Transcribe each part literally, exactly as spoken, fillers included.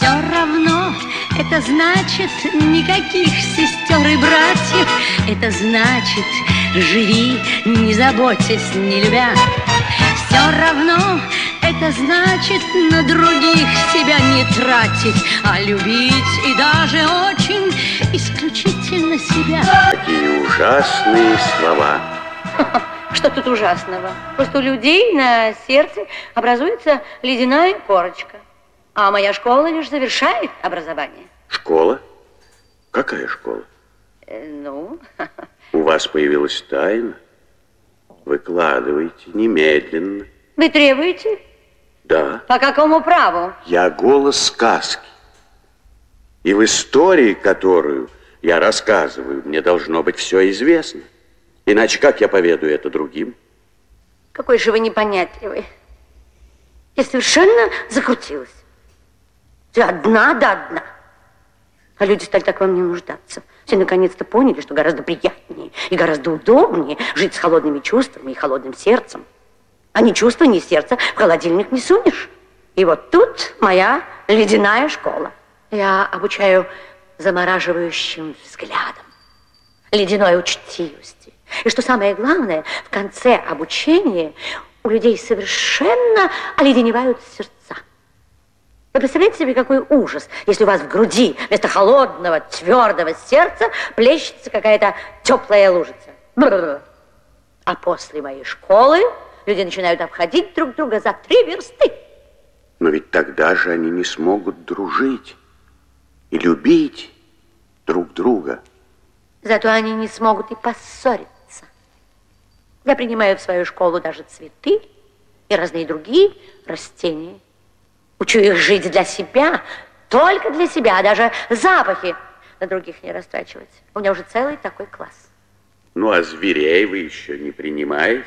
все равно. Это значит никаких сестер и братьев. Это значит живи, не заботясь, не любя. Все равно. Это значит на других себя не тратить, а любить и даже очень исключительно себя. Какие ужасные слова. Что тут ужасного? Просто у людей на сердце образуется ледяная корочка. А моя школа лишь завершает образование. Школа? Какая школа? Э, ну... У вас появилась тайна? Выкладывайте немедленно. Вы требуете? Да. По какому праву? Я голос сказки. И в истории, которую я рассказываю, мне должно быть все известно. Иначе как я поведаю это другим? Какой же вы непонятливый. Я совершенно закрутилась. Ты одна да одна. А люди стали так во мне нуждаться. Все наконец-то поняли, что гораздо приятнее и гораздо удобнее жить с холодными чувствами и холодным сердцем. А ни чувства, ни сердца в холодильник не сунешь. И вот тут моя ледяная школа. Я обучаю замораживающим взглядом, ледяной учтивости. И что самое главное, в конце обучения у людей совершенно оледеневают сердца. Вы представляете себе, какой ужас, если у вас в груди вместо холодного, твердого сердца плещется какая-то теплая лужица. Бррр. А после моей школы люди начинают обходить друг друга за три версты. Но ведь тогда же они не смогут дружить и любить друг друга. Зато они не смогут и поссориться. Я принимаю в свою школу даже цветы и разные другие растения. Учу их жить для себя, только для себя, даже запахи на других не растрачивать. У меня уже целый такой класс. Ну, а зверей вы еще не принимаете?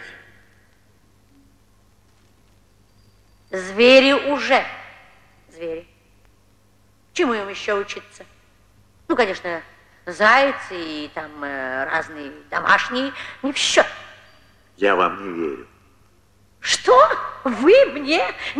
Звери уже звери. Чему им еще учиться? Ну, конечно, зайцы и там э, разные домашние не в счет. Я вам не верю. Что? Вы мне не верите?